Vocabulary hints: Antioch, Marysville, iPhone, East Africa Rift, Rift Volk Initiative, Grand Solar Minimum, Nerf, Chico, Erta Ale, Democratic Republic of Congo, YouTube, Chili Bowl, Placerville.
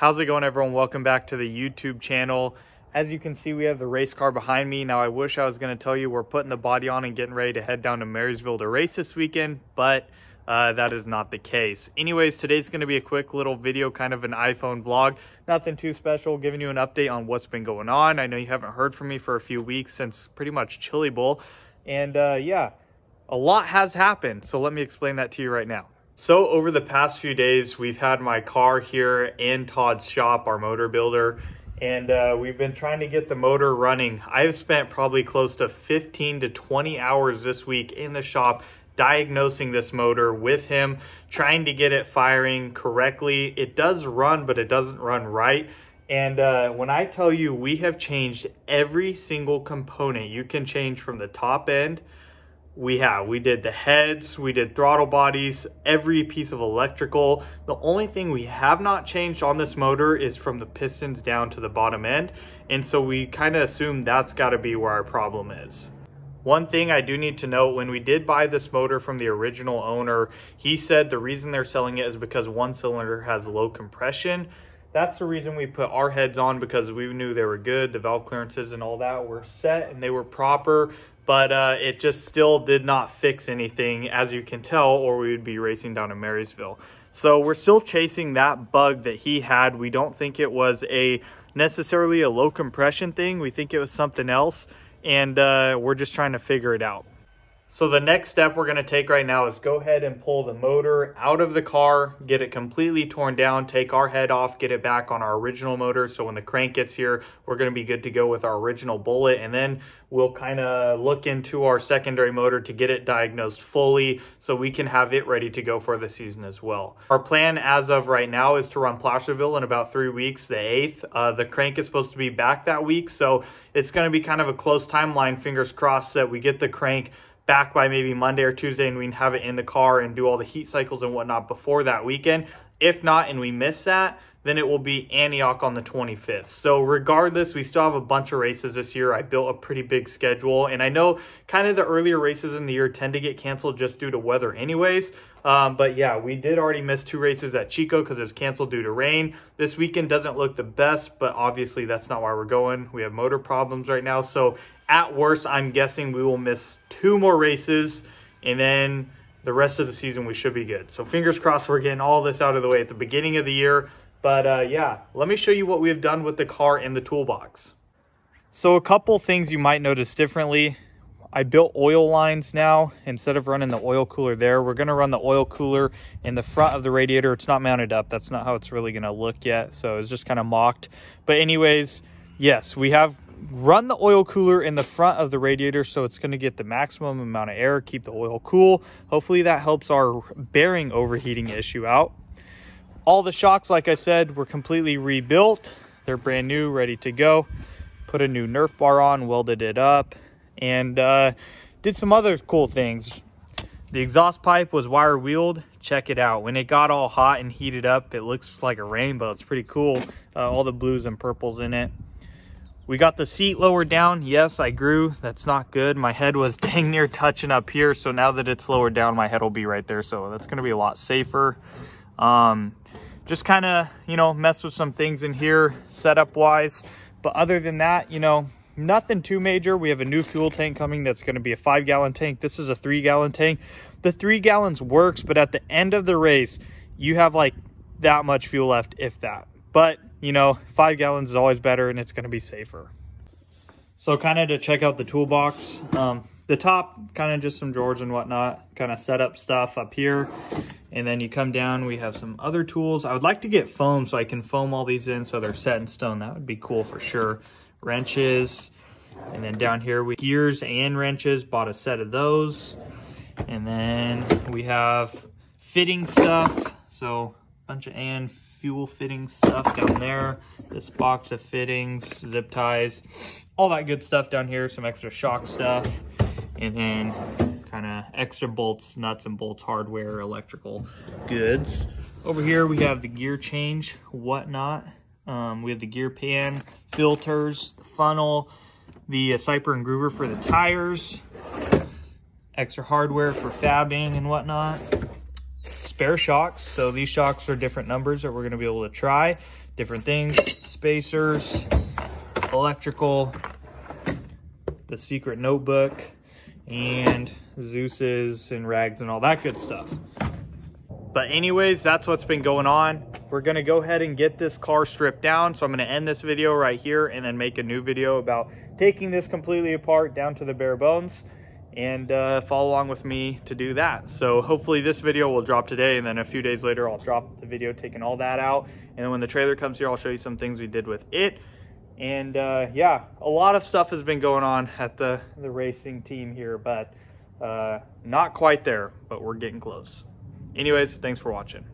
How's it going, everyone? Welcome back to the YouTube channel. As you can see, we have the race car behind me. Now, I wish I was going to tell you we're putting the body on and getting ready to head down to Marysville to race this weekend, but that is not the case. Anyways, today's going to be a quick little video, kind of an iPhone vlog. Nothing too special, giving you an update on what's been going on. I know you haven't heard from me for a few weeks since pretty much Chili Bowl. And yeah, a lot has happened, so let me explain that to you right now. So over the past few days, we've had my car here in Todd's shop, our motor builder, and we've been trying to get the motor running. I've spent probably close to 15 to 20 hours this week in the shop diagnosing this motor with him, trying to get it firing correctly. It does run, but it doesn't run right. And when I tell you we have changed every single component you can change from the top end, we did the heads, we did throttle bodies, every piece of electrical. The only thing we have not changed on this motor is from the pistons down to the bottom end. And so we kind of assume that's got to be where our problem is. One thing I do need to note, when we did buy this motor from the original owner, he said the reason they're selling it is because one cylinder has low compression. That's the reason we put our heads on, because we knew they were good. The valve clearances and all that were set and they were proper. But it just still did not fix anything, as you can tell, or we would be racing down to Marysville. So we're still chasing that bug that he had. We don't think it was necessarily a low compression thing. We think it was something else, and we're just trying to figure it out. So the next step we're going to take right now is go ahead and pull the motor out of the car, get it completely torn down, take our head off, get it back on our original motor. So when the crank gets here, we're going to be good to go with our original bullet. And then we'll kind of look into our secondary motor to get it diagnosed fully so we can have it ready to go for the season as well. Our plan as of right now is to run Placerville in about 3 weeks, the 8th. The crank is supposed to be back that week. So it's going to be kind of a close timeline, fingers crossed, that we get the crank back by maybe Monday or Tuesday, and we can have it in the car and do all the heat cycles and whatnot before that weekend. If not, and we miss that, then it will be Antioch on the 25th. So regardless, we still have a bunch of races this year. I built a pretty big schedule, and I know kind of the earlier races in the year tend to get canceled just due to weather anyways. But yeah, we did already miss 2 races at Chico because it was canceled due to rain. This weekend doesn't look the best, but obviously that's not why we're going. We have motor problems right now. So at worst, I'm guessing we will miss 2 more races, and then the rest of the season we should be good. So fingers crossed we're getting all this out of the way at the beginning of the year. But yeah, let me show you what we have done with the car in the toolbox. So a couple things you might notice differently. I built oil lines now. Instead of running the oil cooler there, we're going to run the oil cooler in the front of the radiator. It's not mounted up. That's not how it's really going to look yet. So it's just kind of mocked. But anyways, yes, we have run the oil cooler in the front of the radiator, so it's going to get the maximum amount of air, keep the oil cool. Hopefully that helps our bearing overheating issue out. All the shocks, like I said, were completely rebuilt. They're brand new, ready to go. Put a new Nerf bar on, welded it up, and did some other cool things. The exhaust pipe was wire wheeled. Check it out. When it got all hot and heated up, it looks like a rainbow. It's pretty cool. All the blues and purples in it. We got the seat lower down. Yes, I grew. That's not good. My head was dang near touching up here. So now that it's lower down, my head will be right there. So that's going to be a lot safer. Just kind of, you know, mess with some things in here setup wise. But other than that, you know, nothing too major. We have a new fuel tank coming. That's going to be a 5-gallon tank. This is a 3-gallon tank. The 3 gallons works, but at the end of the race, you have like that much fuel left, if that. But you know, 5 gallons is always better, and it's going to be safer. So kind of to check out the toolbox, the top, kind of just some drawers and whatnot, kind of setup stuff up here. And then you come down, we have some other tools. I would like to get foam so I can foam all these in so they're set in stone. That would be cool for sure. Wrenches. And then down here, we gears and wrenches, bought a set of those. And then we have fitting stuff. So bunch of fuel fitting stuff down there, this box of fittings, zip ties, all that good stuff down here, some extra shock stuff, and then kind of extra bolts, nuts and bolts, hardware, electrical goods. Over here we have the gear change, whatnot. We have the gear pan, filters, the funnel, the Cyper and Groover for the tires, extra hardware for fabbing and whatnot. Spare shocks, so these shocks are different numbers that we're going to be able to try, different things, spacers, electrical, the secret notebook, and Zeus's and rags and all that good stuff. But anyways, that's what's been going on. We're gonna go ahead and get this car stripped down. So I'm gonna end this video right here and then make a new video about taking this completely apart down to the bare bones, and follow along with me to do that. So hopefully this video will drop today, and then a few days later I'll drop the video taking all that out. And then when the trailer comes here, I'll show you some things we did with it. And yeah, a lot of stuff has been going on at the racing team here, but not quite there, but we're getting close. Anyways, thanks for watching.